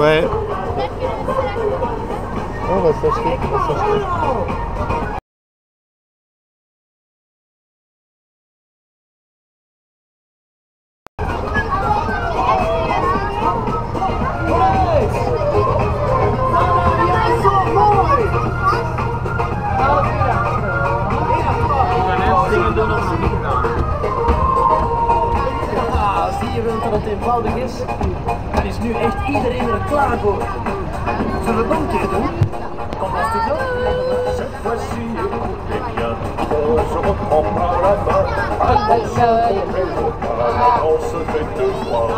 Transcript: Ouais. On va s'acheter, on prend la main, allons se faire deux fois.